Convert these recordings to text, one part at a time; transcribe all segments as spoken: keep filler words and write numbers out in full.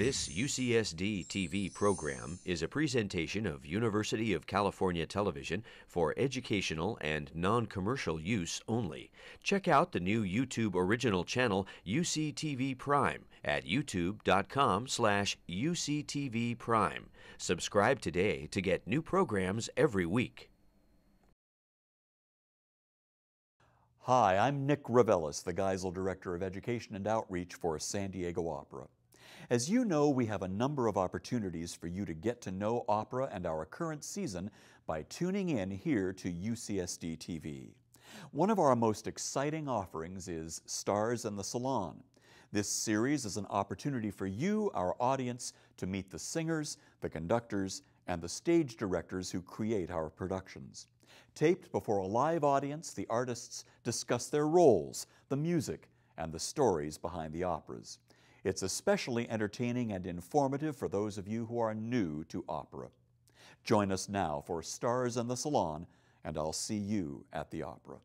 This U C S D T V program is a presentation of University of California Television for educational and non-commercial use only. Check out the new YouTube original channel U C T V Prime at youtube.com slash UCTV Prime. Subscribe today to get new programs every week. Hi, I'm Nick Reveles, the Geisel Director of Education and Outreach for San Diego Opera. As you know, we have a number of opportunities for you to get to know opera and our current season by tuning in here to U C S D T V. One of our most exciting offerings is Stars in the Salon. This series is an opportunity for you, our audience, to meet the singers, the conductors, and the stage directors who create our productions. Taped before a live audience, the artists discuss their roles, the music, and the stories behind the operas. It's especially entertaining and informative for those of you who are new to opera. Join us now for Stars in the Salon, and I'll see you at the opera.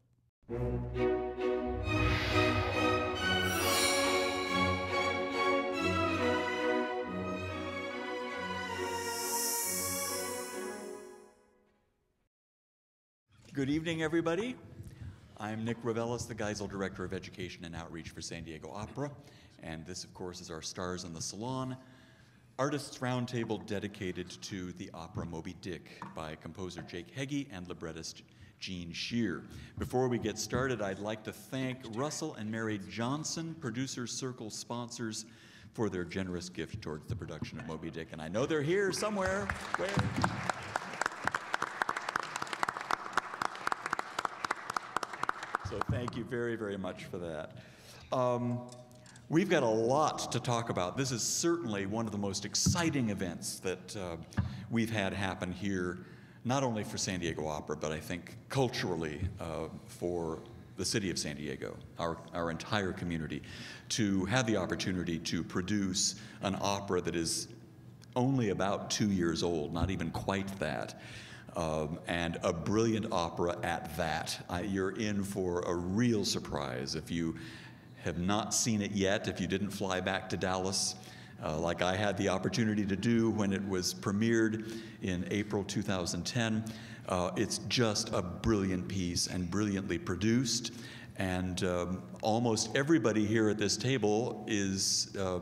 Good evening, everybody. I'm Nick Reveles, the Geisel Director of Education and Outreach for San Diego Opera. And this, of course, is our Stars in the Salon, Artists Roundtable dedicated to the opera Moby-Dick by composer Jake Heggie and librettist Gene Scheer. Before we get started, I'd like to thank Russell and Mary Johnson, Producer Circle sponsors, for their generous gift towards the production of Moby-Dick. And I know they're here somewhere. Where? So thank you very, very much for that. Um, We've got a lot to talk about. This is certainly one of the most exciting events that uh, we've had happen here, not only for San Diego Opera, but I think culturally uh, for the city of San Diego, our, our entire community, to have the opportunity to produce an opera that is only about two years old, not even quite that, um, and a brilliant opera at that. I, you're in for a real surprise if you have not seen it yet, if you didn't fly back to Dallas, uh, like I had the opportunity to do when it was premiered in April two thousand ten. Uh, it's just a brilliant piece and brilliantly produced. And um, almost everybody here at this table is uh,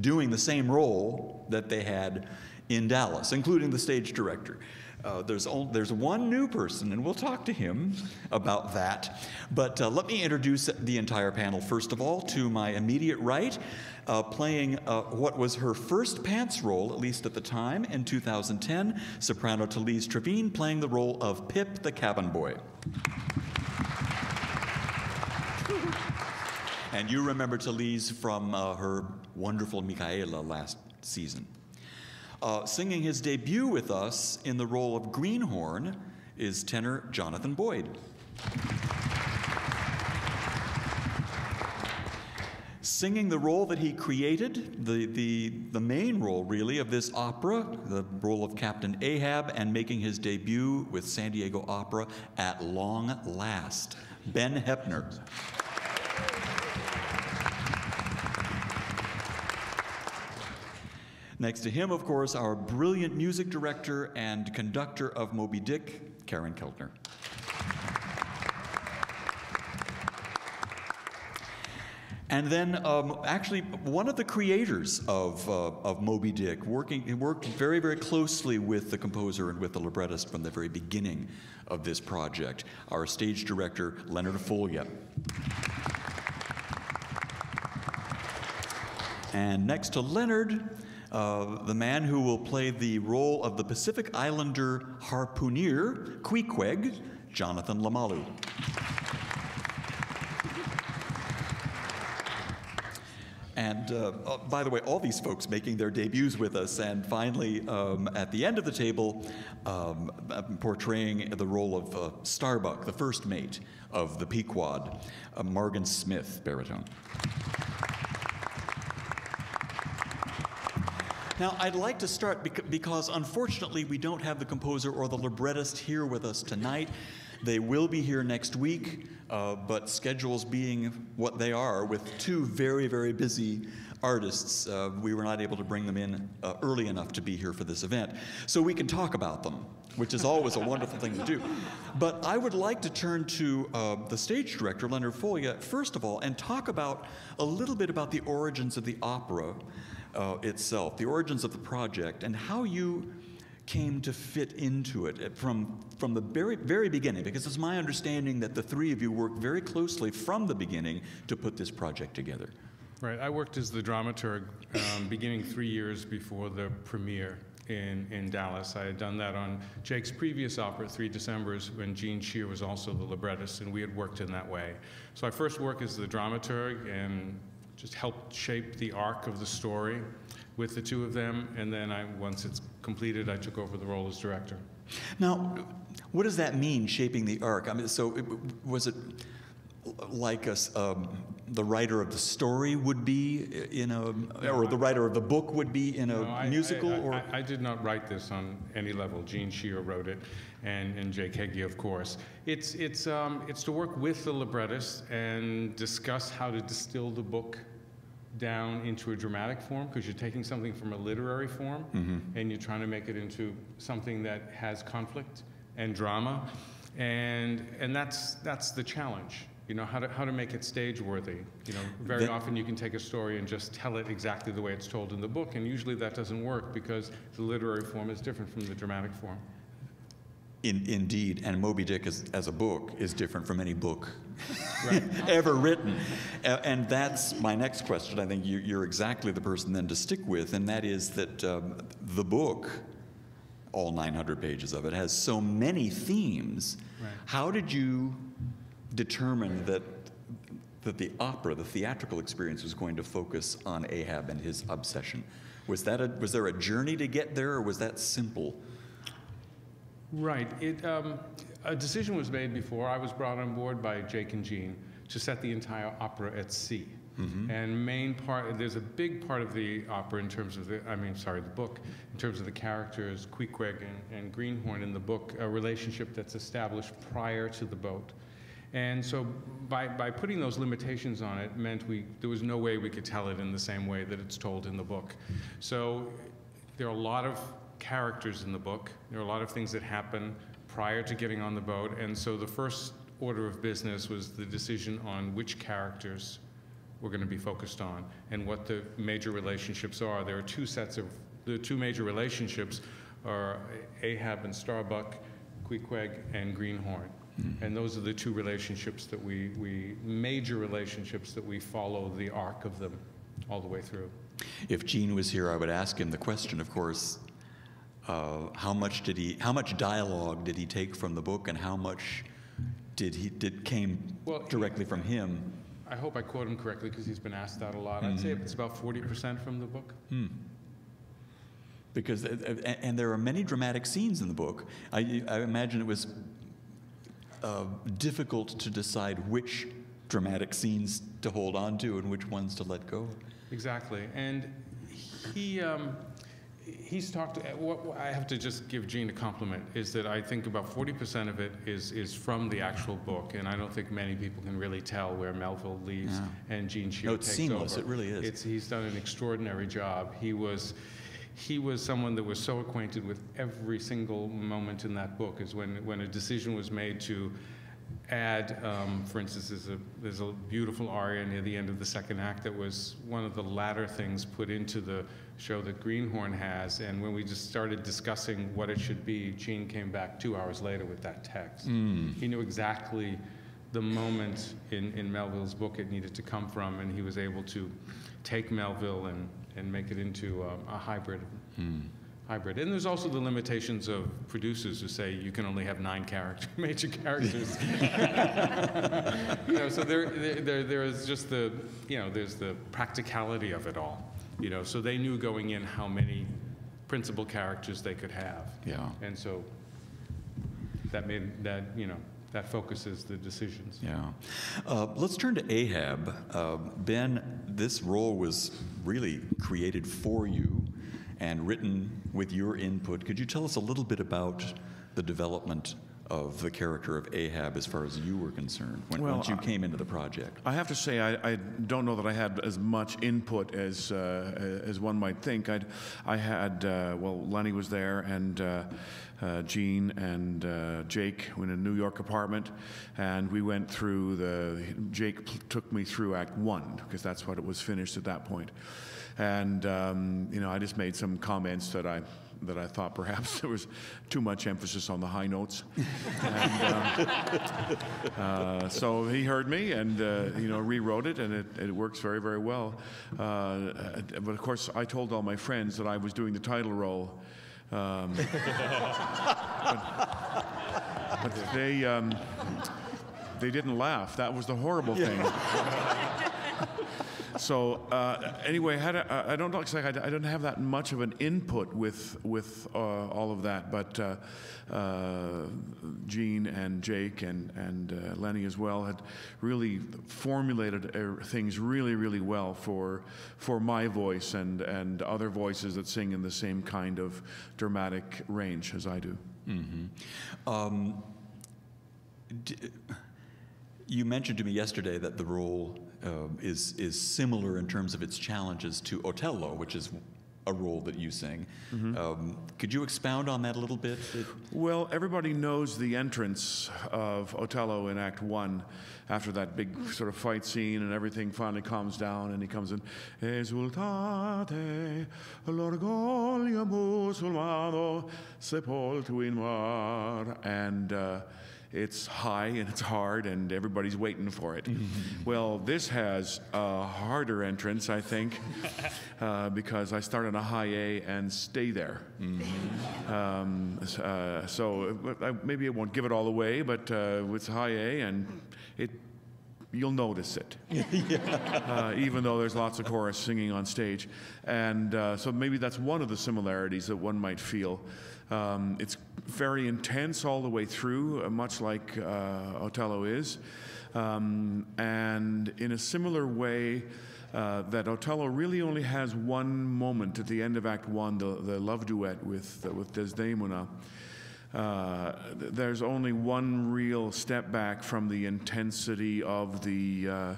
doing the same role that they had in Dallas, including the stage director. Uh, there's, only, there's one new person, and we'll talk to him about that. But uh, let me introduce the entire panel. First of all, to my immediate right, uh, playing uh, what was her first pants role, at least at the time, in two thousand ten, soprano Talise Trevino, playing the role of Pip the Cabin Boy. And you remember Talise from uh, her wonderful Micaela last season. Uh, singing his debut with us in the role of Greenhorn is tenor Jonathan Boyd. Singing the role that he created, the, the, the main role, really, of this opera, the role of Captain Ahab, and making his debut with San Diego Opera at long last, Ben Heppner. Next to him, of course, our brilliant music director and conductor of Moby-Dick, Karen Keltner. And then, um, actually, one of the creators of, uh, of Moby-Dick, working worked very, very closely with the composer and with the librettist from the very beginning of this project, our stage director, Leonard Foglia. And next to Leonard, Uh, the man who will play the role of the Pacific Islander harpooner, Queequeg, Jonathan LaMalu. And uh, oh, by the way, all these folks making their debuts with us, and finally, um, at the end of the table, um, portraying the role of uh, Starbuck, the first mate of the Pequod, uh, Morgan Smith, baritone. Now, I'd like to start because, unfortunately, we don't have the composer or the librettist here with us tonight. They will be here next week uh, but schedules being what they are, with two very, very busy artists, uh, we were not able to bring them in uh, early enough to be here for this event. So we can talk about them, which is always a wonderful thing to do. But I would like to turn to uh, the stage director, Leonard Foglia, first of all, and talk about a little bit about the origins of the opera uh, itself, the origins of the project, and how you came to fit into it from, from the very, very beginning, because it's my understanding that the three of you worked very closely from the beginning to put this project together. Right. I worked as the dramaturg um, beginning three years before the premiere in, in Dallas. I had done that on Jake's previous opera, Three Decembers, when Gene Scheer was also the librettist, and we had worked in that way. So I first worked as the dramaturg and just helped shape the arc of the story with the two of them, and then I, once it's completed, I took over the role as director. Now, what does that mean, shaping the arc? I mean, so it, was it like a, um, the writer of the story would be in a, no, or I, the writer of the book would be in a no, I, musical? I, I, or I, I did not write this on any level. Gene Scheer wrote it, and, and Jake Heggie, of course. It's, it's, um, it's to work with the librettist and discuss how to distill the book down into a dramatic form, because you're taking something from a literary form, mm-hmm. and you're trying to make it into something that has conflict and drama, and and that's that's the challenge. You know, how to how to make it stage worthy. You know, very that, often you can take a story and just tell it exactly the way it's told in the book, and usually that doesn't work because the literary form is different from the dramatic form. In, indeed, and Moby-Dick as, as a book is different from any book right. ever written. A, and that's my next question. I think you, you're exactly the person then to stick with, and that is that um, the book, all nine hundred pages of it, has so many themes. Right. How did you determine that, that the opera, the theatrical experience, was going to focus on Ahab and his obsession? Was, that a, was there a journey to get there, or was that simple? Right. It, um, a decision was made before I was brought on board by Jake and Gene to set the entire opera at sea. Mm-hmm. And main part, there's a big part of the opera in terms of the, I mean, sorry, the book, in terms of the characters, Queequeg and, and Greenhorn in the book, a relationship that's established prior to the boat. And so by, by putting those limitations on it meant we, there was no way we could tell it in the same way that it's told in the book. So there are a lot of characters in the book. There are a lot of things that happen prior to getting on the boat, and so the first order of business was the decision on which characters we're going to be focused on and what the major relationships are. There are two sets of, the two major relationships are Ahab and Starbuck, Queequeg and Greenhorn. Mm-hmm. And those are the two relationships that we, we, major relationships that we follow the arc of them all the way through. If Gene was here, I would ask him the question, of course, Uh, how much did he? How much dialogue did he take from the book, and how much did he did came well, directly from him? I hope I quote him correctly because he's been asked that a lot. Mm-hmm. I'd say it's about forty percent from the book. Hmm. Because and, and there are many dramatic scenes in the book. I, I imagine it was uh, difficult to decide which dramatic scenes to hold on to and which ones to let go. Exactly, and he. Um, He's talked, what I have to just give Gene a compliment is that I think about forty percent of it is, is from the actual book, and I don't think many people can really tell where Melville leaves yeah. and Gene Scheer no, takes seamless. Over. It really is. It's, he's done an extraordinary job. He was, he was someone that was so acquainted with every single moment in that book, is when, when a decision was made to add, um, for instance, there's a, there's a beautiful aria near the end of the second act that was one of the latter things put into the show that Greenhorn has, and when we just started discussing what it should be, Gene came back two hours later with that text. Mm. He knew exactly the moment in, in Melville's book it needed to come from, and he was able to take Melville and, and make it into um, a hybrid. Mm. Hybrid. And there's also the limitations of producers who say you can only have nine character, major characters. You know, so there, there, there is just the, you know, there's the practicality of it all. You know, so they knew going in how many principal characters they could have. Yeah. And so that made that, you know, that focuses the decisions. Yeah. Uh, let's turn to Ahab. Uh, Ben, this role was really created for you and written with your input. Could you tell us a little bit about the development of the character of Ahab as far as you were concerned when, well, once you I, came into the project? I have to say I, I don't know that I had as much input as uh, as one might think. I'd, I had, uh, well, Lenny was there, and uh, uh, Gene and uh, Jake were in a New York apartment, and we went through the, Jake took me through Act One, because that's what it was finished at that point. And, um, you know, I just made some comments that I that I thought perhaps there was too much emphasis on the high notes. And, uh, uh, so he heard me and, uh, you know, rewrote it, and it, it works very, very well. Uh, but, of course, I told all my friends that I was doing the title role. Um, but, but they, um, they didn't laugh. That was the horrible thing. Yeah. So uh, anyway, had a, I don't like I don't have that much of an input with with uh, all of that, but uh, uh, Gene and Jake and and uh, Lenny as well had really formulated uh, things really really well for for my voice and and other voices that sing in the same kind of dramatic range as I do. Mm-hmm. um, d you mentioned to me yesterday that the role Uh, is, is similar in terms of its challenges to Otello, which is a role that you sing. Mm-hmm. Um, could you expound on that a little bit? It well, everybody knows the entrance of Otello in Act One, after that big sort of fight scene and everything finally calms down, and he comes in. Esultate l'orgoglio musulmano sepolto in mar, and uh, it's high and it's hard and everybody's waiting for it. Mm-hmm. Well, this has a harder entrance, I think, uh, because I start on a high A and stay there. Mm-hmm. um, uh, so I, maybe it won't give it all away, but uh, it's high A and it, you'll notice it, yeah. uh, even though there's lots of chorus singing on stage. And uh, so maybe that's one of the similarities that one might feel. Um, it's very intense all the way through, uh, much like uh, Otello is. Um, and in a similar way, uh, that Otello really only has one moment at the end of Act One, the, the love duet with, uh, with Desdemona. Uh, there's only one real step back from the intensity of the uh,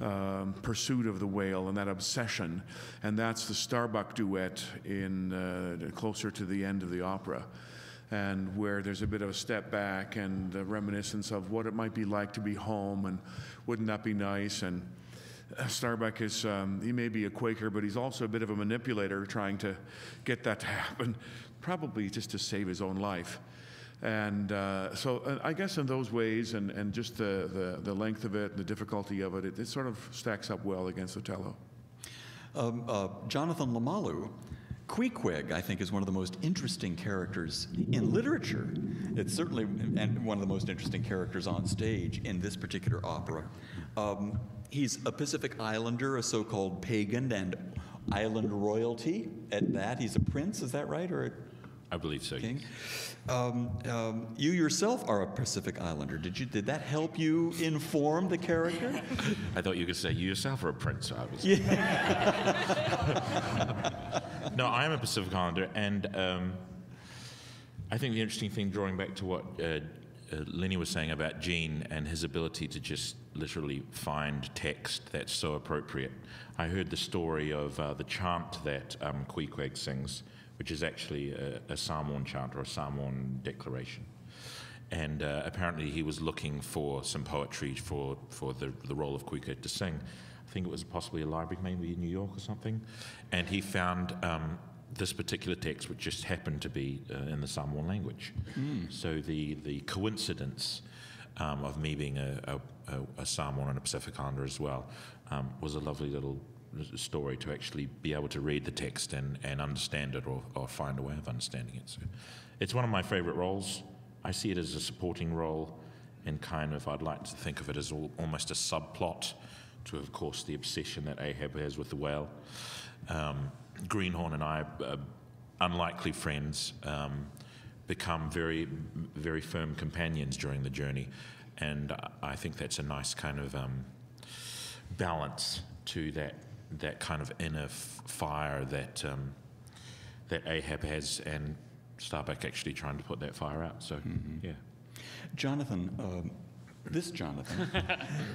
uh, pursuit of the whale and that obsession, and that's the Starbuck duet in uh, closer to the end of the opera, and where there's a bit of a step back and a reminiscence of what it might be like to be home and wouldn't that be nice. And Starbuck is, um, he may be a Quaker, but he's also a bit of a manipulator, trying to get that to happen, probably just to save his own life. And uh, so uh, I guess in those ways, and, and just the, the, the length of it, the difficulty of it, it, it sort of stacks up well against Otello. Um, uh, Jonathan LaMalu, Queequeg, I think, is one of the most interesting characters in literature. It's certainly and one of the most interesting characters on stage in this particular opera. Um, He's a Pacific Islander, a so-called pagan and island royalty at that. He's a prince, is that right? Or a I believe so. King? Um, um, you yourself are a Pacific Islander. Did you? Did that help you inform the character? I thought you could say you yourself are a prince. I was. Yeah. No, I am a Pacific Islander, and um, I think the interesting thing, drawing back to what uh, Uh, Lenny was saying about Gene and his ability to just literally find text that's so appropriate. I heard the story of uh, the chant that um, Queequeg sings, which is actually a, a Samoan chant or a Samoan declaration. And uh, apparently he was looking for some poetry for, for the, the role of Queequeg to sing. I think it was possibly a library, maybe in New York or something. And he found um, this particular text, which just happened to be uh, in the Samoan language. Mm. So the, the coincidence um, of me being a, a, a Samoan and a Pacific Islander as well um, was a lovely little story to actually be able to read the text and, and understand it, or, or find a way of understanding it. So it's one of my favorite roles. I see it as a supporting role, and kind of I'd like to think of it as all, almost a subplot to, of course, the obsession that Ahab has with the whale. Um, Greenhorn and I, uh, unlikely friends, um, become very, very firm companions during the journey, and I think that's a nice kind of um, balance to that that kind of inner f fire that um, that Ahab has, and Starbuck actually trying to put that fire out. So, mm-hmm. Yeah. Jonathan, uh, this Jonathan,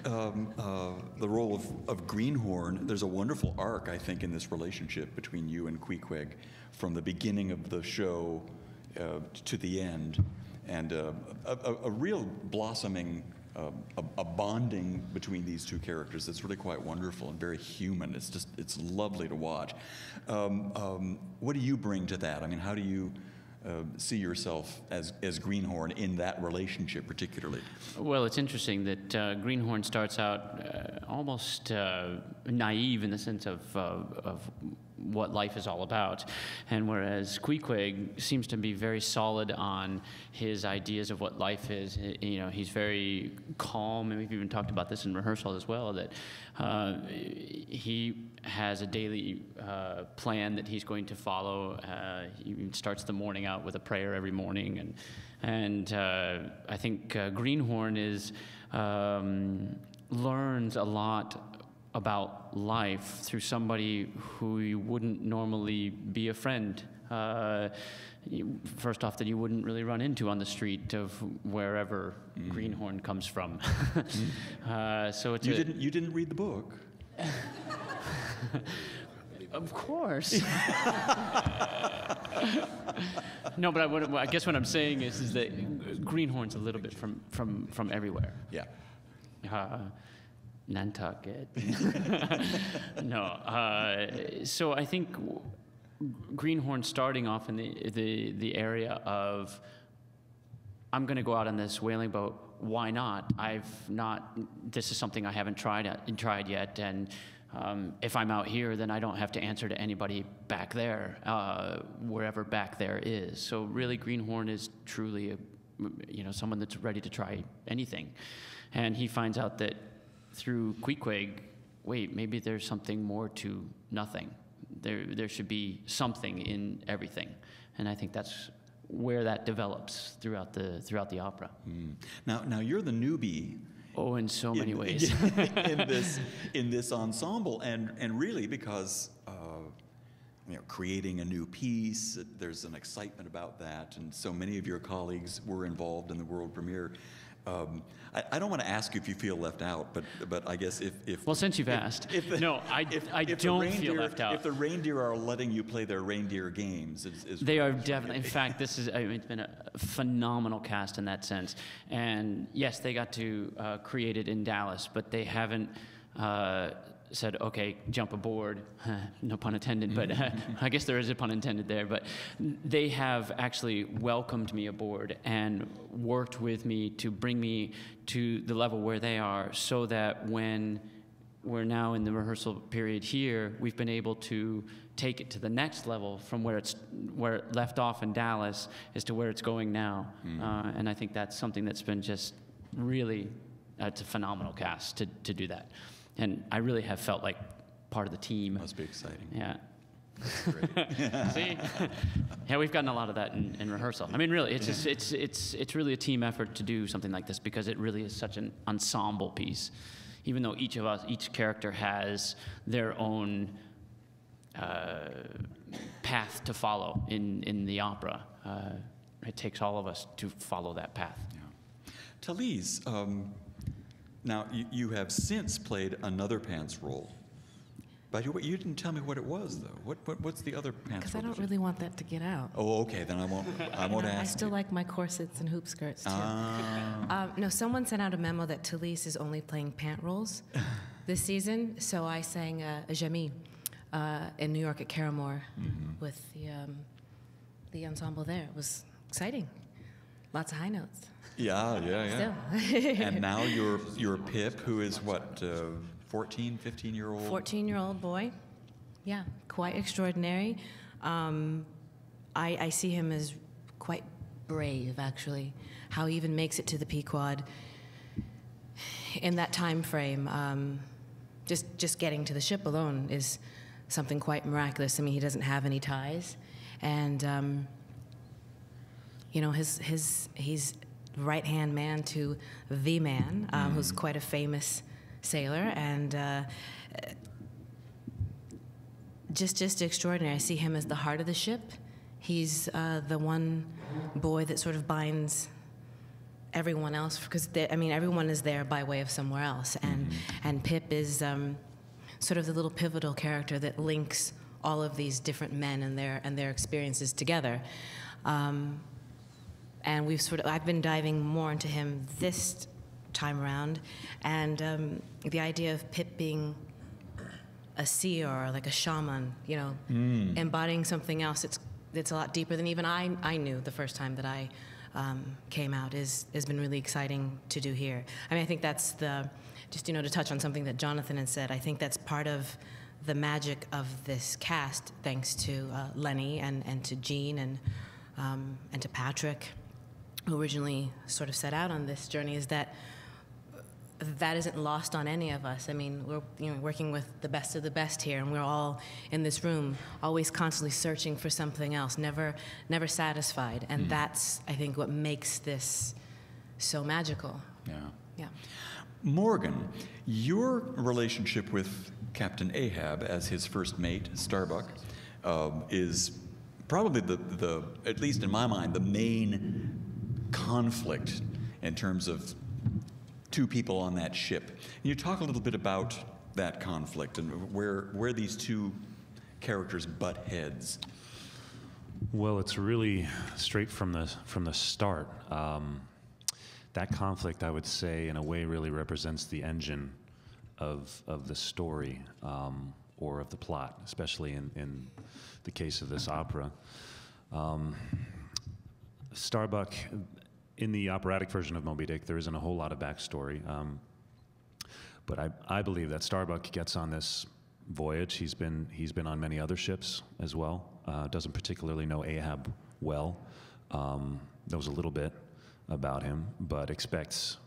um, uh, the role of, of Greenhorn, there's a wonderful arc, I think, in this relationship between you and Queequeg from the beginning of the show uh, to the end, and uh, a, a, a real blossoming, uh, a, a bonding between these two characters that's really quite wonderful and very human. It's just, it's lovely to watch. Um, um, what do you bring to that? I mean, how do you Uh, see yourself as, as Greenhorn in that relationship particularly? Well, it's interesting that uh, Greenhorn starts out uh, almost uh, naive in the sense of, uh, of what life is all about, and whereas Queequeg seems to be very solid on his ideas of what life is. You know, he's very calm, and we've even talked about this in rehearsal as well, that uh, he has a daily uh, plan that he's going to follow. Uh, he starts the morning out with a prayer every morning, and and uh, I think uh, Greenhorn is um, learns a lot about life through somebody who you wouldn't normally be a friend. Uh, you, first off, that you wouldn't really run into on the street of wherever mm. Greenhorn comes from. mm. uh, so it's you a, didn't you didn't read the book. Of course. No, but I, would, I guess what I'm saying is, is that Greenhorn's a little bit from, from, from everywhere. Yeah. Uh, Nantucket. No. Uh, so I think Greenhorn starting off in the, the, the area of, I'm going to go out on this whaling boat. Why not? I've not, this is something I haven't tried, tried yet, and um, if I'm out here, then I don't have to answer to anybody back there, uh, wherever back there is. So really, Greenhorn is truly a, you know, someone that's ready to try anything. And he finds out that through Queequeg, wait, maybe there's something more to nothing. There, there should be something in everything. And I think that's where that develops throughout the throughout the opera. Mm. Now, now you're the newbie. Oh, in so many in, ways. in this in this ensemble, and and really because uh, you know, creating a new piece, there's an excitement about that, and so many of your colleagues were involved in the world premiere. Um, I, I don't want to ask you if you feel left out, but but I guess if, if well, since you've if, asked, if the, no, I if, I if don't reindeer, feel left out. If the reindeer are letting you play their reindeer games, is, is they are definitely. In fact, this is I mean, it's been a phenomenal cast in that sense. And yes, they got to uh, create it in Dallas, but they haven't uh, said, okay, jump aboard. No pun intended, but uh, I guess there is a pun intended there. But they have actually welcomed me aboard and worked with me to bring me to the level where they are, so that when we're now in the rehearsal period here, we've been able to take it to the next level from where it's where it left off in Dallas as to where it's going now. Mm-hmm. uh, and I think that's something that's been just really, uh, it's a phenomenal cast to, to do that. And I really have felt like part of the team. Must be exciting. Yeah. Great. See? Yeah, we've gotten a lot of that in, in rehearsal. I mean, really, it's, yeah. just, it's, it's, it's really a team effort to do something like this, because it really is such an ensemble piece. Even though each of us, each character has their own uh, path to follow in, in the opera, uh, it takes all of us to follow that path. Yeah. Talise, um now, you, you have since played another Pants role. But you, you didn't tell me what it was, though. What, what what's the other Pants role? Because I don't really want that to get out. Oh, okay. Then I won't, I won't no, ask I still you. Like my corsets and hoop skirts, too. Ah. Um, no, someone sent out a memo that Talise is only playing pant roles this season, so I sang uh, a Jamie uh, in New York at Caramoor mm-hmm. with the, um, the ensemble there. It was exciting. Lots of high notes. Yeah, yeah, yeah. Still. And now your your Pip, who is what, uh, fourteen, fifteen-year-old? fourteen-year-old boy. Yeah, quite extraordinary. Um, I, I see him as quite brave, actually, how he even makes it to the Pequod in that time frame. Um, just, just getting to the ship alone is something quite miraculous. I mean, he doesn't have any ties. And... Um, You know, his, his, he's right-hand man to the man, um, mm. who's quite a famous sailor, and uh, just, just extraordinary. I see him as the heart of the ship. He's uh, the one boy that sort of binds everyone else, because I mean everyone is there by way of somewhere else, and mm-hmm. and Pip is um, sort of the little pivotal character that links all of these different men and their and their experiences together. Um, and we've sort of I've been diving more into him this time around, and um, the idea of Pip being a seer or like a shaman, you know, mm. embodying something else. It's it's a lot deeper than even I I knew the first time that I um, came out. Is has been really exciting to do here. I mean, I think that's the just you know to touch on something that Jonathan had said. I think that's part of the magic of this cast, thanks to uh, Lenny and and to Gene and um, and to Patrick, who originally sort of set out on this journey, is that that isn't lost on any of us. I mean, we're you know working with the best of the best here, and we're all in this room, always constantly searching for something else, never never satisfied. And mm. that's, I think, what makes this so magical. Yeah. Yeah. Morgan, your relationship with Captain Ahab as his first mate, Starbuck, um, is probably the, the, at least in my mind, the main conflict in terms of two people on that ship. And you talk a little bit about that conflict and where, where these two characters butt heads. Well, it's really straight from the, from the start. Um, that conflict, I would say, in a way really represents the engine of, of the story um, or of the plot, especially in, in the case of this opera. Um, Starbuck, in the operatic version of Moby-Dick, there isn't a whole lot of backstory, um, but I, I believe that Starbuck gets on this voyage. He's been, he's been on many other ships as well, uh, doesn't particularly know Ahab well, um, knows a little bit about him, but expects,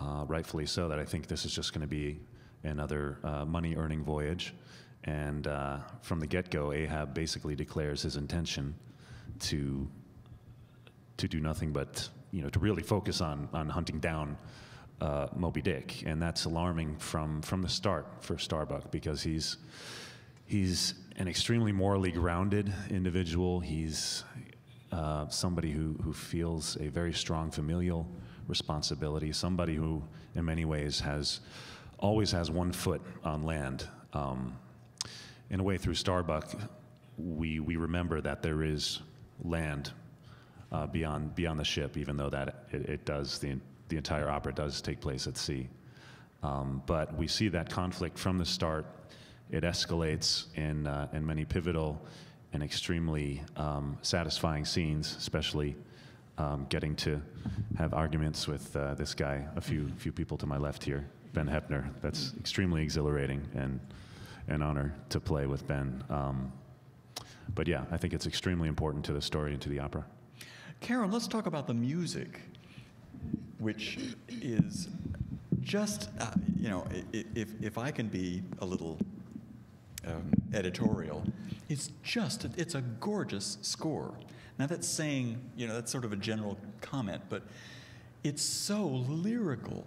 uh, rightfully so, that I think this is just going to be another uh, money-earning voyage. And uh, from the get-go, Ahab basically declares his intention to to do nothing but, you know, to really focus on on hunting down uh, Moby-Dick, and that's alarming from from the start for Starbuck, because he's he's an extremely morally grounded individual. He's Uh, somebody who, who feels a very strong familial responsibility, somebody who in many ways has always has one foot on land. Um, in a way, through Starbuck, we, we remember that there is land uh, beyond, beyond the ship, even though that it, it does, the, the entire opera does take place at sea. Um, but we see that conflict from the start. It escalates in, uh, in many pivotal and extremely um, satisfying scenes, especially um, getting to have arguments with uh, this guy, a few few people to my left here, Ben Heppner. That's extremely exhilarating and an honor to play with Ben. Um, but yeah, I think it's extremely important to the story and to the opera. Karen, let's talk about the music, which is just, uh, you know, if, if I can be a little Um, editorial, it's just, a, it's a gorgeous score. Now that's saying, you know, that's sort of a general comment, but it's so lyrical.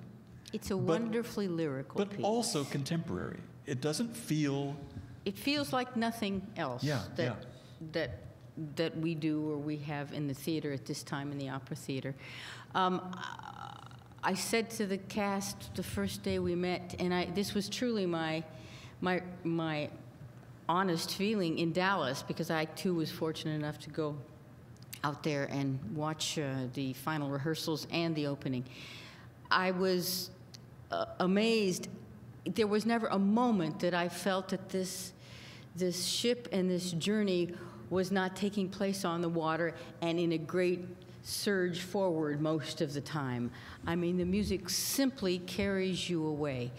It's a but, wonderfully lyrical but piece. But also contemporary. It doesn't feel... It feels like nothing else yeah, that, yeah. that that we do or we have in the theater at this time, in the opera theater. Um, I said to the cast the first day we met, and I, this was truly my, my, my honest feeling in Dallas, because I too was fortunate enough to go out there and watch uh, the final rehearsals and the opening. I was uh, amazed. There was never a moment that I felt that this this ship and this journey was not taking place on the water and in a great surge forward most of the time. I mean, the music simply carries you away.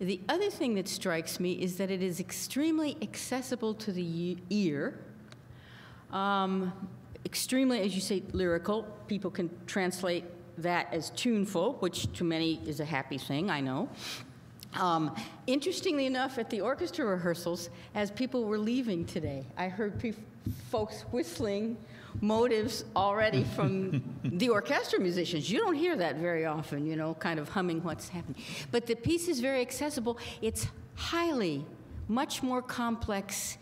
The other thing that strikes me is that it is extremely accessible to the ear, um, extremely, as you say, lyrical. People can translate that as tuneful, which to many is a happy thing, I know. Um, interestingly enough, at the orchestra rehearsals, as people were leaving today, I heard pe folks whistling motives already from the orchestra musicians. You don't hear that very often, you know, kind of humming what's happening. But the piece is very accessible. It's highly, much more complex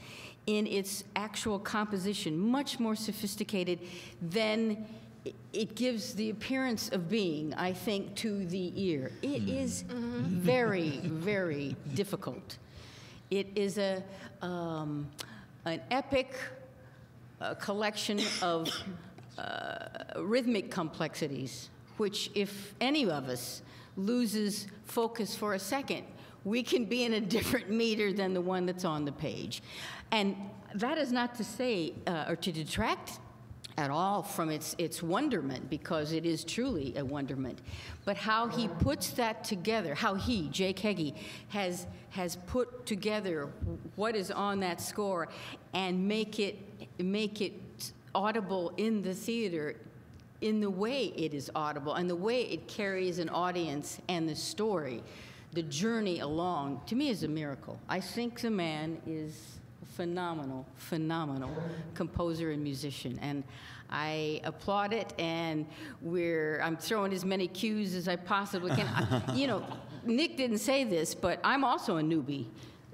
in its actual composition, much more sophisticated than it gives the appearance of being, I think, to the ear. It mm. is mm-hmm. very, very difficult. It is a, um, an epic uh, collection of uh, rhythmic complexities, which if any of us loses focus for a second, we can be in a different meter than the one that's on the page. And that is not to say, uh, or to detract at all from its, its wonderment, because it is truly a wonderment. But how he puts that together, how he, Jake Heggie, has, has put together what is on that score and make it, make it audible in the theater in the way it is audible and the way it carries an audience and the story, the journey along, to me is a miracle. I think the man is phenomenal, phenomenal composer and musician, and I applaud it. And we're I'm throwing as many cues as I possibly can. I, you know, Nick didn't say this, but I'm also a newbie.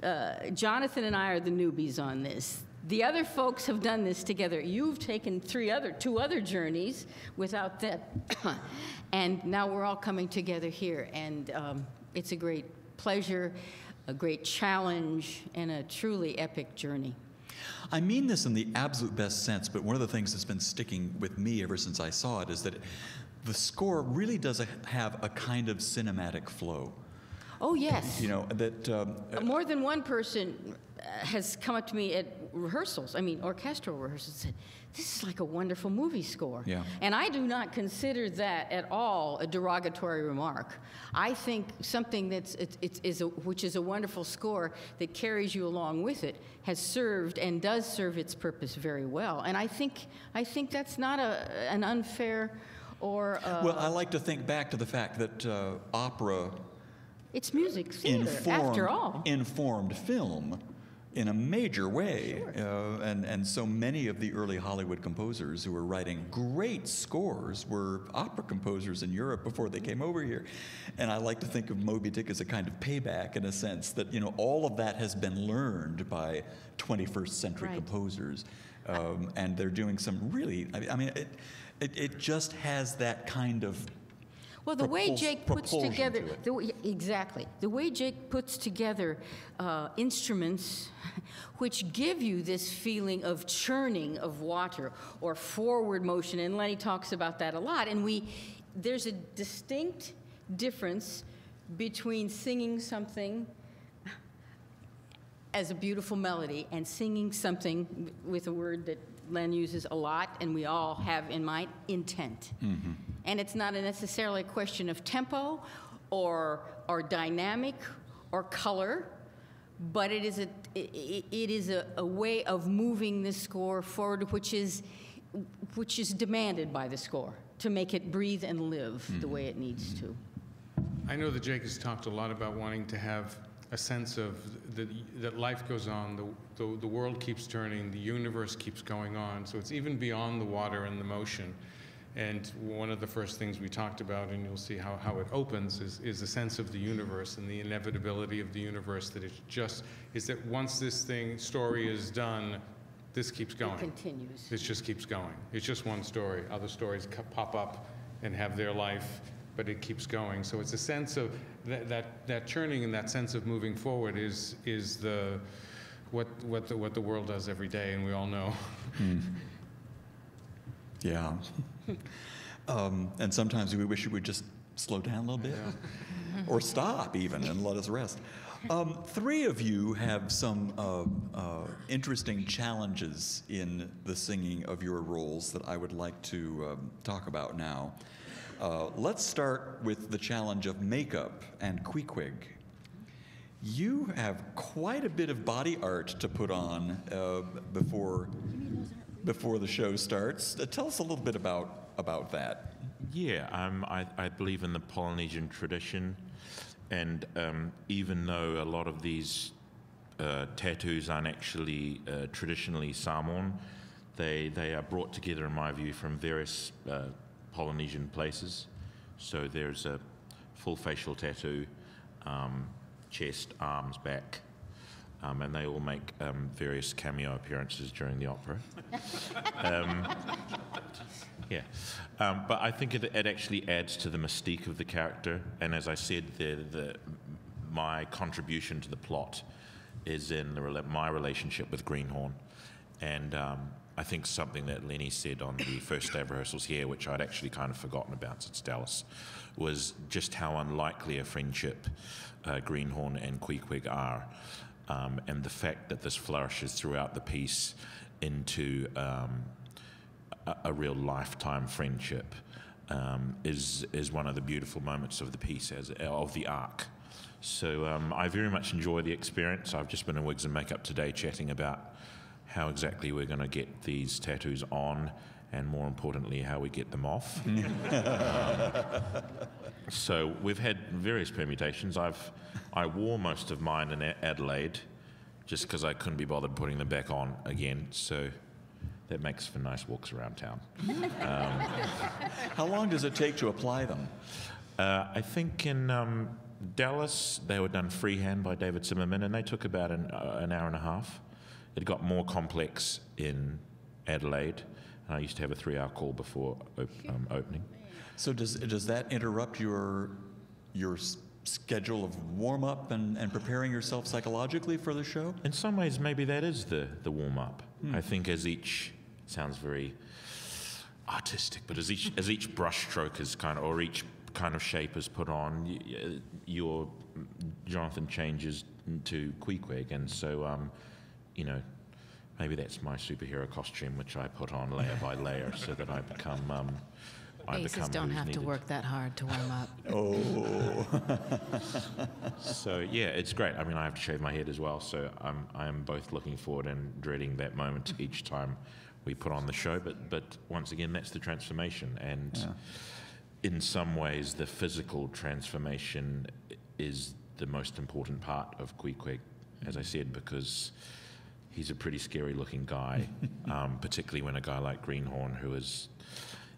Uh, Jonathan and I are the newbies on this. The other folks have done this together. You've taken three other, two other journeys without that, and now we're all coming together here. And um, it's a great pleasure, a great challenge, and a truly epic journey. I mean this in the absolute best sense, but one of the things that's been sticking with me ever since I saw it is that the score really does have a kind of cinematic flow. Oh, yes. You know, that... Um, More than one person has come up to me at rehearsals, I mean, orchestral rehearsals, and said, this is like a wonderful movie score. Yeah. And I do not consider that at all a derogatory remark. I think something that's, it, it, is a, which is a wonderful score that carries you along with it has served and does serve its purpose very well. And I think, I think that's not a, an unfair or... A, well, I like to think back to the fact that uh, opera... It's music theater, informed, after all. Informed film in a major way. Sure. Uh, and, and so many of the early Hollywood composers who were writing great scores were opera composers in Europe before they came over here. And I like to think of Moby-Dick as a kind of payback, in a sense that, you know, all of that has been learned by twenty-first century right. composers. Um, and they're doing some really, I mean, it, it, it just has that kind of... Well, the way Jake puts together, to the way, exactly, the way Jake puts together uh, instruments which give you this feeling of churning of water or forward motion, and Lenny talks about that a lot, and we, there's a distinct difference between singing something as a beautiful melody and singing something with a word that Len uses a lot, and we all have in mind, intent. Mm-hmm. And it's not a necessarily a question of tempo or, or dynamic or color, but it is, a, it, it is a, a way of moving the score forward, which is, which is demanded by the score to make it breathe and live mm-hmm. the way it needs to. I know that Jake has talked a lot about wanting to have a sense of the, that life goes on, the, the, the world keeps turning, the universe keeps going on, so it's even beyond the water and the motion. And one of the first things we talked about, and you'll see how, how it opens, is, is a sense of the universe and the inevitability of the universe, that it's just, is that once this thing, story is done, this keeps going. It continues. This just keeps going. It's just one story. Other stories pop up and have their life, but it keeps going. So it's a sense of that, that, that churning and that sense of moving forward is, is the, what, what, the, what the world does every day, and we all know. Mm. Yeah. Um, and sometimes we wish it would just slow down a little bit, yeah. or stop even and let us rest. Um, three of you have some uh, uh, interesting challenges in the singing of your roles that I would like to um, talk about now. Uh, let's start with the challenge of makeup and Queequeg. You have quite a bit of body art to put on uh, before before the show starts. Uh, tell us a little bit about about that. Yeah, um, I, I believe in the Polynesian tradition, and um, even though a lot of these uh, tattoos aren't actually uh, traditionally Samoan, they they are brought together, in my view, from various uh, Polynesian places. So there's a full facial tattoo. Um, chest, arms, back, um, and they all make um, various cameo appearances during the opera. um, Yeah. Um, but I think it, it actually adds to the mystique of the character. And as I said, the, the, my contribution to the plot is in the, my relationship with Greenhorn. And um, I think something that Lenny said on the first day of rehearsals here, which I'd actually kind of forgotten about since Dallas, was just how unlikely a friendship uh, Greenhorn and Queequeg are. Um, and the fact that this flourishes throughout the piece into um, a, a real lifetime friendship um, is is one of the beautiful moments of the piece, as of the arc. So um, I very much enjoy the experience. I've just been in wigs and makeup today, chatting about how exactly we're going to get these tattoos on, and more importantly, how we get them off. um, so we've had various permutations. I've I wore most of mine in Adelaide just because I couldn't be bothered putting them back on again, so that makes for nice walks around town. Um, how long does it take to apply them? Uh, I think in um, Dallas they were done freehand by David Zimmerman, and they took about an, uh, an hour and a half. It got more complex in Adelaide, and I used to have a three-hour call before op um, opening. So does, does that interrupt your, your schedule of warm-up and, and preparing yourself psychologically for the show? In some ways, maybe that is the, the warm-up. Hmm. I think as each, sounds very artistic, but as each, as each brush stroke is kind of, or each kind of shape is put on, your Jonathan changes to Queequeg, and so, um, you know, maybe that's my superhero costume, which I put on layer by layer so that I become... Um, Faces don't have needed. to work that hard to warm up. Oh. So, yeah, it's great. I mean, I have to shave my head as well, so I'm, I am both looking forward and dreading that moment each time we put on the show. But, but once again, that's the transformation. And yeah. in some ways, the physical transformation is the most important part of Queequeg, as I said, because he's a pretty scary-looking guy, um, particularly when a guy like Greenhorn, who is...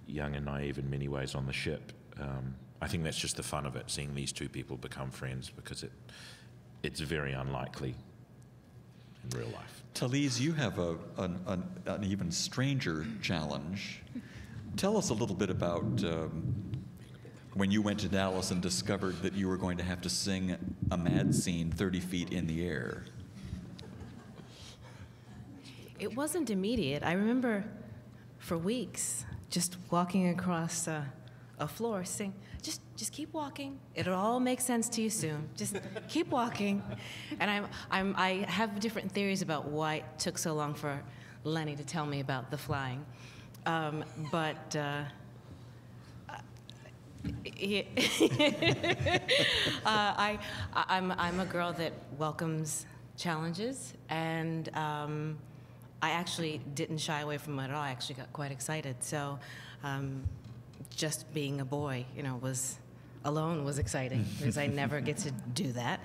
young and naive in many ways on the ship. Um, I think that's just the fun of it, seeing these two people become friends, because it it's very unlikely in real life. Talise, you have a, an, an, an even stranger challenge. Tell us a little bit about um, when you went to Dallas and discovered that you were going to have to sing a mad scene thirty feet in the air. It wasn't immediate. I remember for weeks just walking across uh, a floor, saying, just, just keep walking. It'll all make sense to you soon. Just keep walking. And I'm, I'm, I have different theories about why it took so long for Lenny to tell me about the flying. Um, but uh, uh, yeah. uh, I, I'm, I'm a girl that welcomes challenges, and um, I actually didn't shy away from it at all. I actually got quite excited. So um, just being a boy, you know, was alone was exciting because I never get to do that.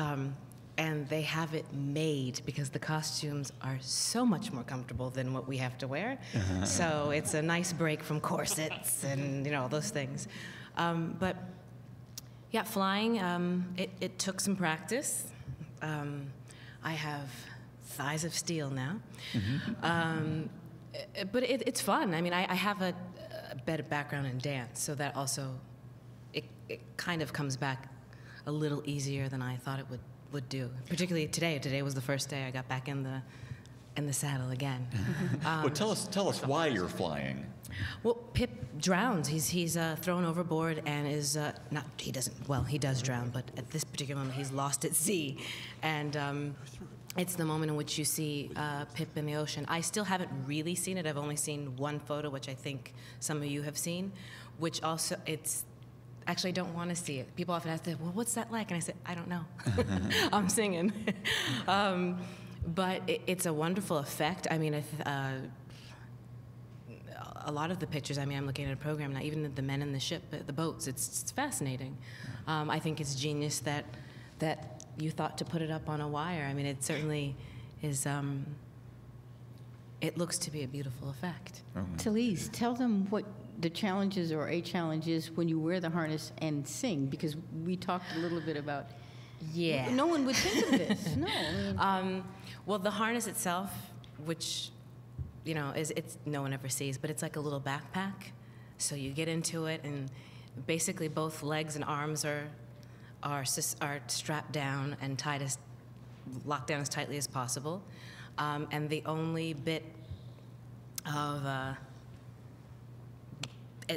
Um, and they have it made because the costumes are so much more comfortable than what we have to wear. Uh-huh. So it's a nice break from corsets and, you know, all those things. Um, but, yeah, flying, um, it, it took some practice. Um, I have... thighs of steel now. Mm-hmm. um, but it, it's fun. I mean, I, I have a, a better background in dance, so that also, it, it kind of comes back a little easier than I thought it would, would do. Particularly today. Today was the first day I got back in the, in the saddle again. um, well, tell us, tell us why you're flying. Well, Pip drowns. He's, he's uh, thrown overboard and is, uh, not, he doesn't, well, he does drown, but at this particular moment, he's lost at sea. And, um, it's the moment in which you see uh, Pip in the ocean. I still haven't really seen it. I've only seen one photo, which I think some of you have seen, which also, it's, actually I don't want to see it. People often ask, well, what's that like? And I said, I don't know. I'm singing. um, but it, it's a wonderful effect. I mean, if, uh, a lot of the pictures, I mean, I'm looking at a program now, even the men in the ship, the boats, it's, it's fascinating. Um, I think it's genius that, that you thought to put it up on a wire. I mean, it certainly is, um, it looks to be a beautiful effect. Oh, Talise, tell them what the challenges or a challenge is when you wear the harness and sing, because we talked a little bit about, yeah. No one would think of this, no. I mean. um, well, the harness itself, which you know, is it's no one ever sees, but it's like a little backpack. So you get into it, and basically both legs and arms are are are strapped down and tied as locked down as tightly as possible. Um, and the only bit of uh,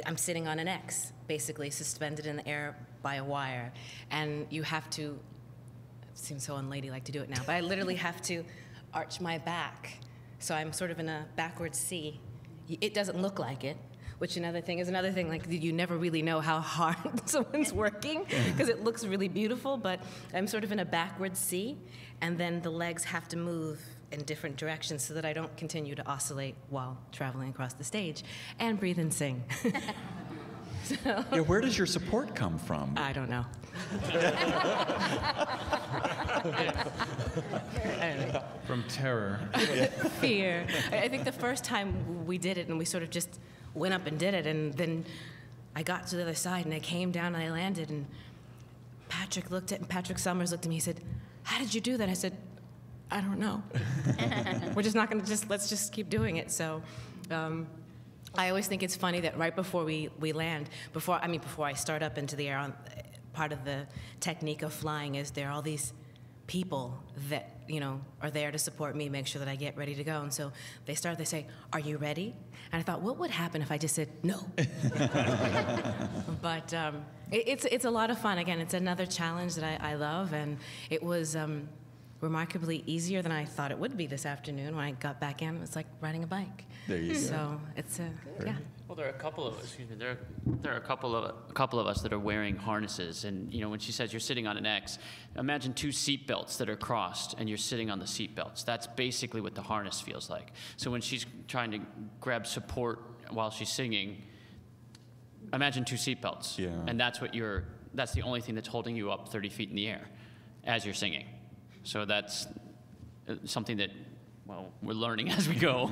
I'm sitting on an X, basically suspended in the air by a wire, and you have to. It seems so unladylike to do it now, but I literally have to arch my back, so I'm sort of in a backwards C. It doesn't look like it, which another thing is another thing. Like you never really know how hard someone's working because it looks really beautiful, but I'm sort of in a backwards C, and then the legs have to move in different directions so that I don't continue to oscillate while traveling across the stage and breathe and sing. So. Yeah, where does your support come from? I don't know. Anyway. From terror. Fear. I think the first time we did it and we sort of just went up and did it, and then I got to the other side and I came down and I landed, and Patrick looked at and Patrick Summers looked at me and he said, "How did you do that?" I said, "I don't know." We're just not going to just, let's just keep doing it. So um, I always think it's funny that right before we, we land, before, I mean, before I start up into the air, on, part of the technique of flying is there are all these people that, you know, are there to support me, make sure that I get ready to go. And so they start, they say, "Are you ready?" And I thought, what would happen if I just said no? But um, it, it's, it's a lot of fun. Again, it's another challenge that I, I love, and it was... Um, remarkably easier than I thought it would be this afternoon. When I got back in, it was like riding a bike. There you go. So it's a, yeah. Well, there are a couple of, excuse me, there are, there are a couple of a couple of us that are wearing harnesses, and you know, when she says you're sitting on an X, imagine two seat belts that are crossed and you're sitting on the seat belts. That's basically what the harness feels like. So when she's trying to grab support while she's singing, imagine two seat belts. Yeah. And that's what you're, that's the only thing that's holding you up thirty feet in the air as you're singing. So that's something that, well, we're learning as we go.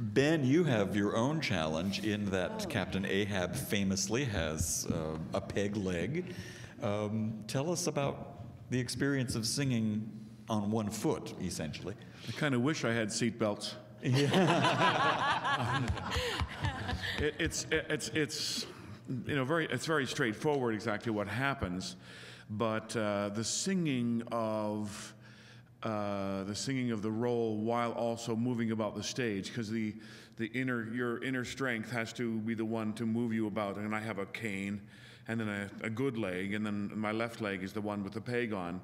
Ben, you have your own challenge in that oh. Captain Ahab famously has uh, a peg leg. Um, tell us about the experience of singing on one foot, essentially. I kind of wish I had seat belts. Yeah. um, it, it's it's it's you know very it's very straightforward exactly what happens. But uh, the singing of uh, the singing of the role, while also moving about the stage, because the the inner your inner strength has to be the one to move you about. And I have a cane, and then a, a good leg, and then my left leg is the one with the peg on,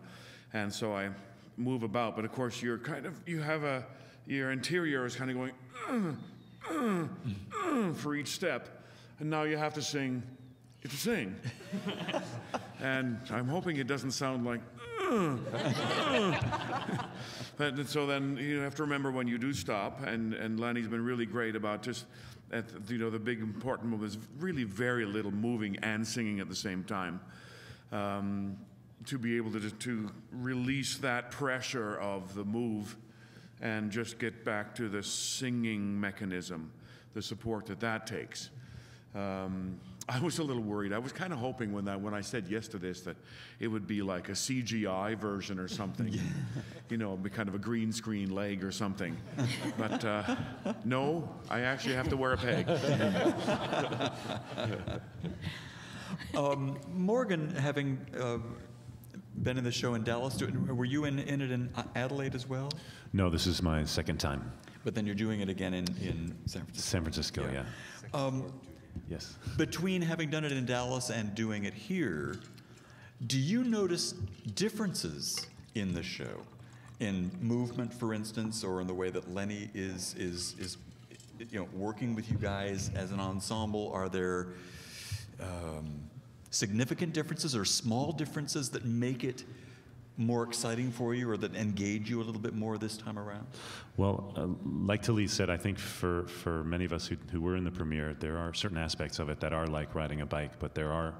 and so I move about. But of course, you're kind of you have a your interior is kind of going mm, mm, mm, for each step, and now you have to sing. You have to sing. And I'm hoping it doesn't sound like, uh, uh. And so then you have to remember when you do stop, and, and Lenny's been really great about just, at, you know, the big important moment is really very little moving and singing at the same time. Um, to be able to, to release that pressure of the move and just get back to the singing mechanism, the support that that takes. Um, I was a little worried. I was kind of hoping when that when I said yes to this that it would be like a C G I version or something, yeah. You know, be kind of a green screen leg or something. But uh, no, I actually have to wear a peg. um, Morgan, having uh, been in the show in Dallas, were you in, in it in Adelaide as well? No, this is my second time. But then you're doing it again in, in San Francisco. San Francisco, yeah. yeah. Um, Yes. Between having done it in Dallas and doing it here, do you notice differences in the show, in movement, for instance, or in the way that Lenny is is is, you know, working with you guys as an ensemble? Are there um, significant differences or small differences that make it more exciting for you, or that engage you a little bit more this time around? Well, uh, like Talise said, I think for, for many of us who, who were in the premiere, there are certain aspects of it that are like riding a bike, but there are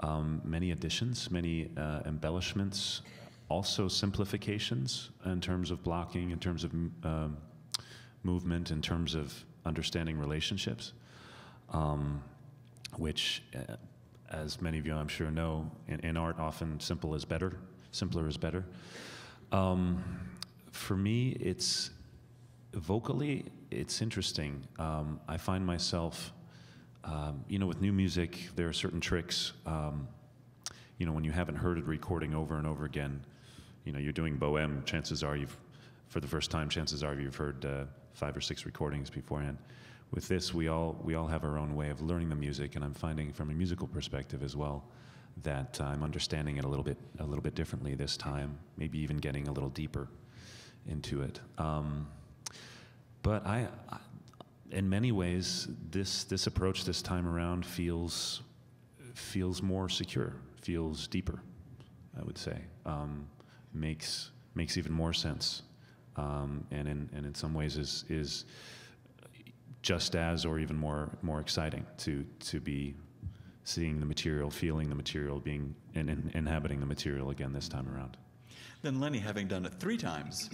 um, many additions, many uh, embellishments, also simplifications in terms of blocking, in terms of um, movement, in terms of understanding relationships, um, which, uh, as many of you I'm sure know, in, in art often simple is better. Simpler is better. Um, for me, it's vocally, it's interesting. Um, I find myself, um, you know, with new music, there are certain tricks. Um, you know, when you haven't heard it recording over and over again, you know, you're doing Bohem, chances are you've, for the first time, chances are you've heard uh, five or six recordings beforehand. With this, we all, we all have our own way of learning the music, and I'm finding from a musical perspective as well that uh, I'm understanding it a little bit, a little bit differently this time, maybe even getting a little deeper into it. Um, but I, I, in many ways, this, this approach this time around feels, feels more secure, feels deeper, I would say. Um, makes, makes even more sense. Um, and, in, and in some ways is, is just as or even more, more exciting to, to be seeing the material, feeling the material, being and, and inhabiting the material again this time around. Then Lenny, having done it three times,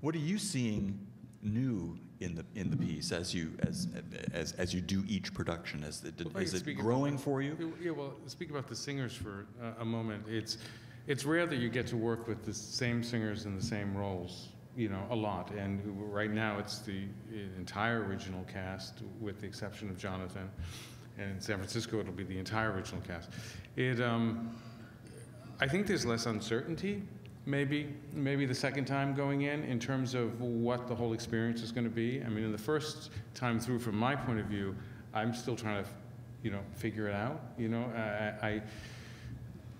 what are you seeing new in the in the piece as you as as as you do each production? As the, well, is it growing about, for you? Yeah. Well, speak about the singers for uh, a moment. It's it's rare that you get to work with the same singers in the same roles, you know, a lot. And right now, it's the entire original cast, with the exception of Jonathan. And in San Francisco, it'll be the entire original cast. It, um, I think there's less uncertainty, maybe, maybe the second time going in, in terms of what the whole experience is going to be. I mean, in the first time through, from my point of view, I'm still trying to, you know, figure it out. You know, I, I,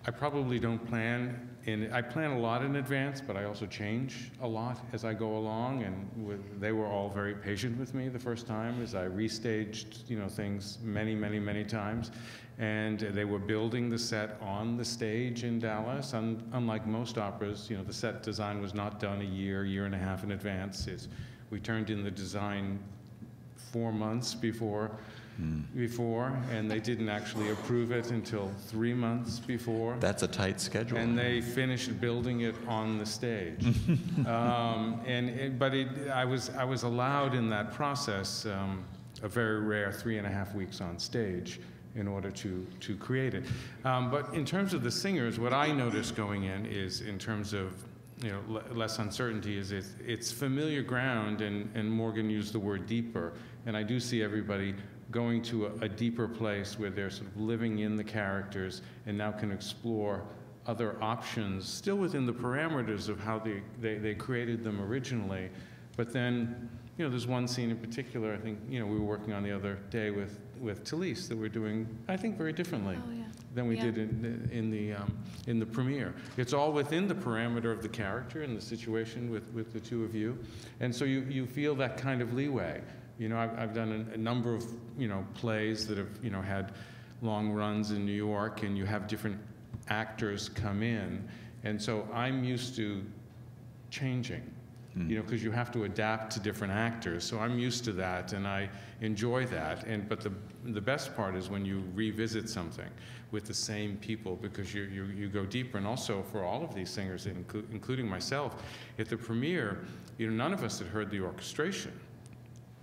I probably don't plan. In, I plan a lot in advance, but I also change a lot as I go along, and with, they were all very patient with me the first time as I restaged, you know, things many, many, many times. And they were building the set on the stage in Dallas. Un, unlike most operas, you know, the set design was not done a year, year and a half in advance. It's, we turned in the design four months before. Mm. Before, and they didn't actually approve it until three months before. That's a tight schedule. And they finished building it on the stage. um, and it, but it, I was I was allowed in that process um, a very rare three and a half weeks on stage in order to to create it. Um, but in terms of the singers, what I noticed going in is, in terms of, you know, le less uncertainty, is it, it's familiar ground, and and Morgan used the word deeper, and I do see everybody going to a, a deeper place where they're sort of living in the characters and now can explore other options, still within the parameters of how they, they, they created them originally. But then, you know, there's one scene in particular, I think, you know, we were working on the other day with, with Talise, that we're doing, I think, very differently oh, yeah. than we yeah. did in, in, the, um, in the premiere. It's all within the parameter of the character and the situation with, with the two of you. And so you, you feel that kind of leeway. You know, I've, I've done a, a number of, you know, plays that have, you know, had long runs in New York, and you have different actors come in. And so I'm used to changing, mm. you know, because you have to adapt to different actors. So I'm used to that, and I enjoy that. And, but the, the best part is when you revisit something with the same people, because you, you, you go deeper. And also for all of these singers, inclu including myself, at the premiere, you know, none of us had heard the orchestration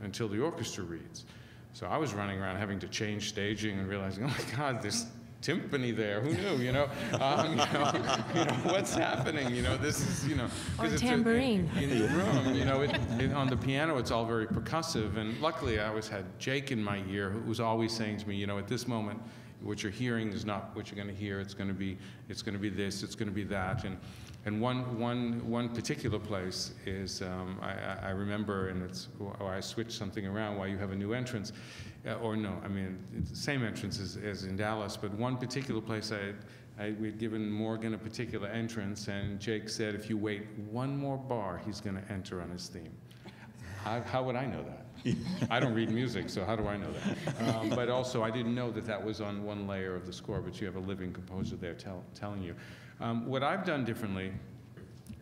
until the orchestra reads. So I was running around having to change staging and realizing, oh my God, there's timpani there. Who knew, you know? Um, you know, you know what's happening, you know? This is, you know. Or tambourine. It's a, in the room, you know, it, it, on the piano, it's all very percussive. And luckily, I always had Jake in my ear, who was always saying to me, you know, at this moment, what you're hearing is not what you're going to hear. It's going to be, it's going to be this, it's going to be that. And, And one, one, one particular place is, um, I, I remember, and it's, oh, I switched something around while you have a new entrance, uh, or no, I mean, it's the same entrance as, as in Dallas, but one particular place I had, I, we'd given Morgan a particular entrance, and Jake said, if you wait one more bar, he's gonna enter on his theme. How, how would I know that? I don't read music, so how do I know that? Um, but also, I didn't know that that was on one layer of the score, but you have a living composer there tell, telling you. Um, what I've done differently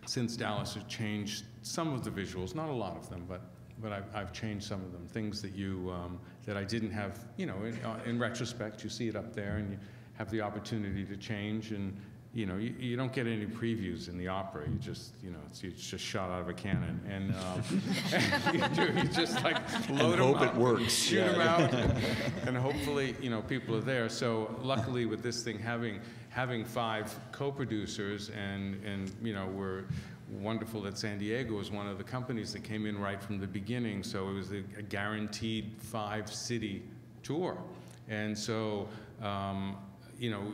since Dallas has changed some of the visuals, not a lot of them, but, but I've, I've changed some of them, things that you, um, that I didn't have, you know, in, uh, in retrospect, you see it up there and you have the opportunity to change, and, you know, you, you don't get any previews in the opera. You just, you know, it's, it's just shot out of a cannon, and, um, and you, do, you just like load and them hope up, it works. shoot yeah. them out, and, and hopefully, you know, people are there. So luckily, with this thing having having five co-producers, and and you know, we're wonderful that San Diego was one of the companies that came in right from the beginning, so it was a, a guaranteed five-city tour. And so, um, you know,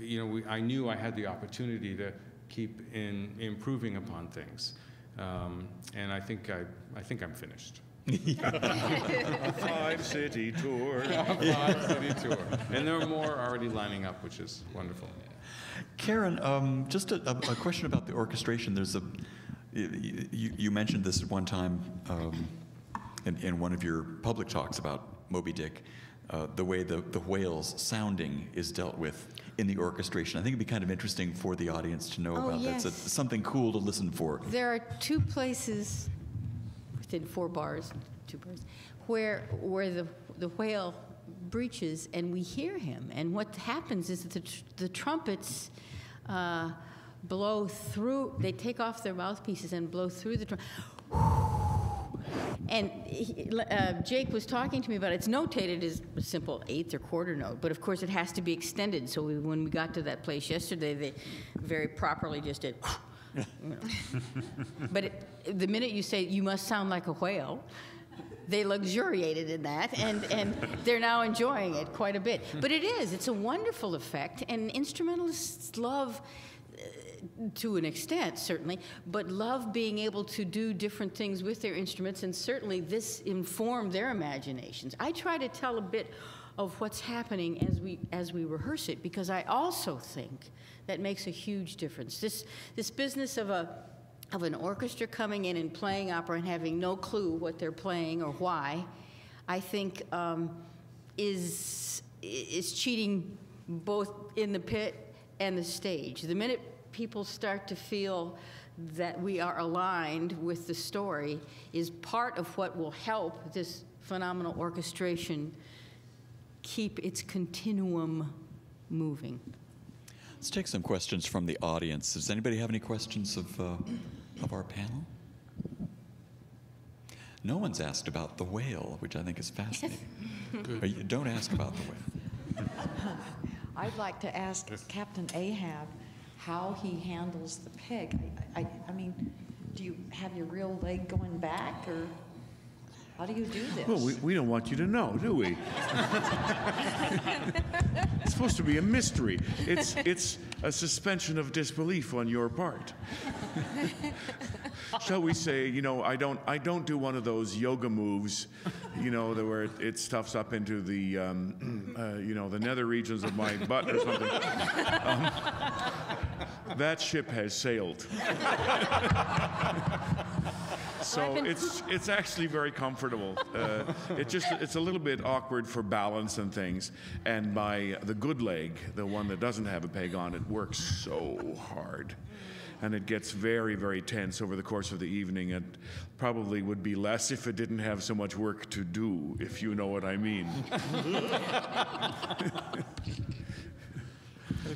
you know, we, I knew I had the opportunity to keep in improving upon things, um, and I think I, I think I'm finished. A five-city tour. A five-city tour, and there are more already lining up, which is wonderful. Karen, um, just a, a question about the orchestration. There's a, you, you mentioned this at one time um, in, in one of your public talks about Moby-Dick, uh, the way the, the whale's sounding is dealt with in the orchestration. I think it'd be kind of interesting for the audience to know oh, about yes. that. It's a, something cool to listen for. There are two places within four bars, two bars, where where the the whale breaches and we hear him. And what happens is that the, tr the trumpets uh, blow through. They take off their mouthpieces and blow through the trumpet. And he, uh, Jake was talking to me about it. It's notated as a simple eighth or quarter note, but of course it has to be extended. So we, when we got to that place yesterday, they very properly just did. You know. But it, the minute you say you must sound like a whale, they luxuriated in that, and and they're now enjoying it quite a bit. But it is, it's a wonderful effect, and instrumentalists love. To an extent, certainly, but love being able to do different things with their instruments, and certainly this informed their imaginations. I try to tell a bit of what's happening as we as we rehearse it, because I also think that makes a huge difference. This this business of a of an orchestra coming in and playing opera and having no clue what they're playing or why, I think um, is is cheating both in the pit and the stage. The minute people start to feel that we are aligned with the story is part of what will help this phenomenal orchestration keep its continuum moving. Let's take some questions from the audience. Does anybody have any questions of, uh, of our panel? No one's asked about the whale, which I think is fascinating. But you don't ask about the whale. I'd like to ask Captain Ahab how he handles the pig. I, I, I mean, do you have your real leg going back, or how do you do this? Well, we, we don't want you to know, do we? It's supposed to be a mystery. It's, it's a suspension of disbelief on your part. Shall we say, you know, I don't, I don't do one of those yoga moves, you know, the, where it, it stuffs up into the, um, uh, you know, the nether regions of my butt or something. Um, that ship has sailed. So it's, it's actually very comfortable. Uh, it just, it's a little bit awkward for balance and things. And by the good leg, the one that doesn't have a peg on, it works so hard. And it gets very, very tense over the course of the evening. It probably would be less if it didn't have so much work to do, if you know what I mean.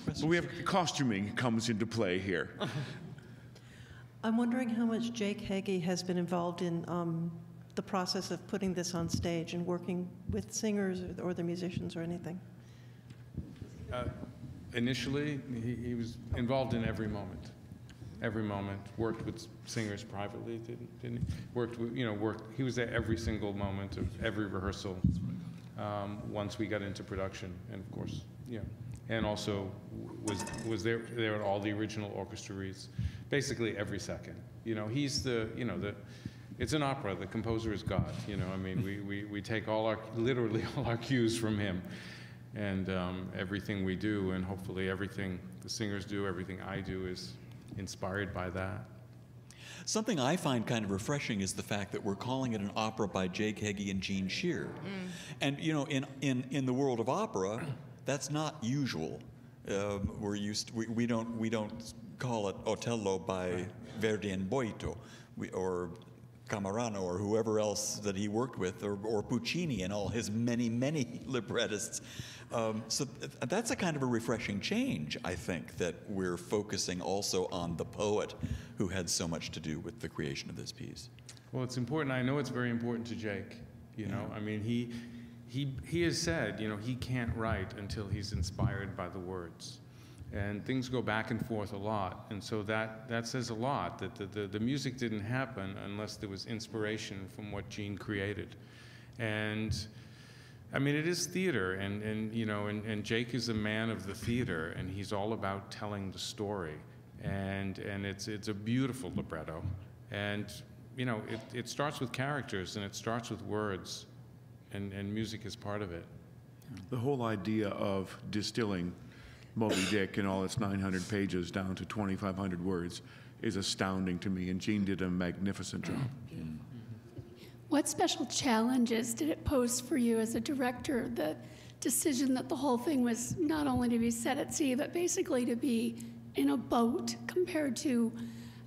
But we have costuming comes into play here. I'm wondering how much Jake Heggie has been involved in um, the process of putting this on stage and working with singers or, or the musicians or anything. Uh, initially, he, he was involved in every moment. Every moment, worked with singers privately, didn't, didn't he? Worked with, you know, worked, he was at every single moment of every rehearsal um, once we got into production, and of course, yeah. And also was, was there, there at all the original orchestra reads, basically every second. You know, he's the, you know, the, it's an opera, the composer is God, you know, I mean, we, we, we take all our, literally all our cues from him, and um, everything we do, and hopefully everything the singers do, everything I do is inspired by that. Something I find kind of refreshing is the fact that we're calling it an opera by Jake Heggie and Gene Scheer. Mm. And you know, in, in, in the world of opera, that's not usual. Um, we're used to, we, we, don't, we don't call it Otello by Verdi and Boito, we, or Camerano, or whoever else that he worked with, or, or Puccini and all his many, many librettists. Um, so th that's a kind of a refreshing change, I think, that we're focusing also on the poet who had so much to do with the creation of this piece. Well, it's important. I know it's very important to Jake. You yeah. know, I mean, he, he, he has said, you know, he can't write until he's inspired by the words. and things go back and forth a lot. And so that, that says a lot, that the, the, the music didn't happen unless there was inspiration from what Gene created. And I mean, it is theater, and, and you know, and, and Jake is a man of the theater, and he's all about telling the story. And, and it's, it's a beautiful libretto. And you know, it, it starts with characters, and it starts with words, and, and music is part of it. The whole idea of distilling Moby-Dick and all its nine hundred pages down to twenty-five hundred words is astounding to me, and Gene did a magnificent job. What special challenges did it pose for you as a director, the decision that the whole thing was not only to be set at sea, but basically to be in a boat compared to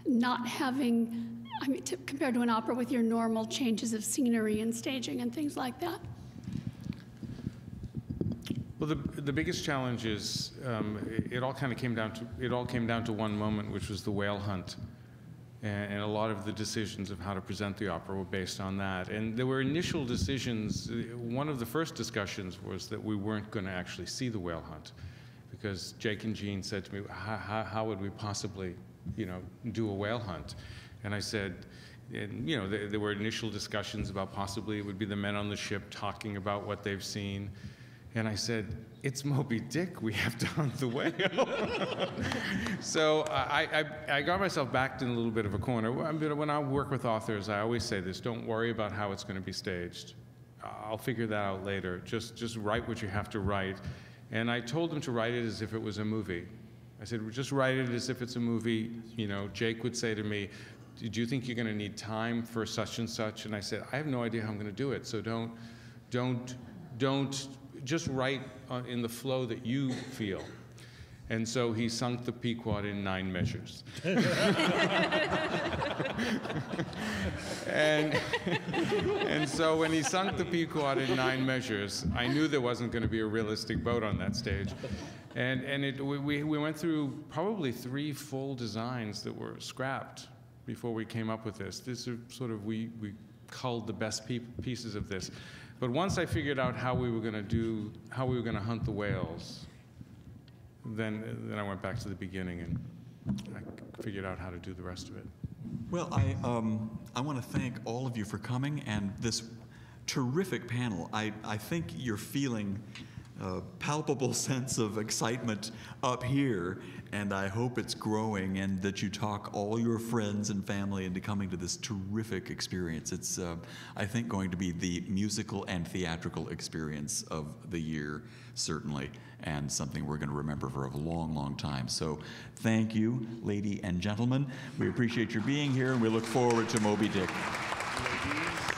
not having, I mean, to, compared to an opera with your normal changes of scenery and staging and things like that? Well, the, the biggest challenge is um, it, it all kind of came down to, it all came down to one moment, which was the whale hunt. And a lot of the decisions of how to present the opera were based on that. And there were initial decisions. One of the first discussions was that we weren't going to actually see the whale hunt, because Jake and Gene said to me, how, how would we possibly, you know, do a whale hunt? And I said, and, you know, there, there were initial discussions about possibly it would be the men on the ship talking about what they've seen. And I said, it's Moby-Dick, we have to hunt the whale. So I, I, I got myself backed in a little bit of a corner. When I work with authors, I always say this: don't worry about how it's going to be staged. I'll figure that out later. Just, just write what you have to write. And I told them to write it as if it was a movie. I said, well, just write it as if it's a movie. You know, Jake would say to me, do you think you're going to need time for such and such? And I said, I have no idea how I'm going to do it, so don't, don't, don't. Just write in the flow that you feel. And so he sunk the Pequod in nine measures. and, and so when he sunk the Pequod in nine measures, I knew there wasn't going to be a realistic boat on that stage. And, and it, we, we went through probably three full designs that were scrapped before we came up with this. This is sort of, we, we culled the best pe pieces of this. But once I figured out how we were going to do, how we were going to hunt the whales, then, then I went back to the beginning and I figured out how to do the rest of it. Well, I, um, I want to thank all of you for coming and this terrific panel. I, I think you're feeling a palpable sense of excitement up here, and I hope it's growing and that you talk all your friends and family into coming to this terrific experience. It's, uh, I think, going to be the musical and theatrical experience of the year, certainly, and something we're going to remember for a long, long time. So thank you, ladies and gentlemen. We appreciate your being here, and we look forward to Moby-Dick.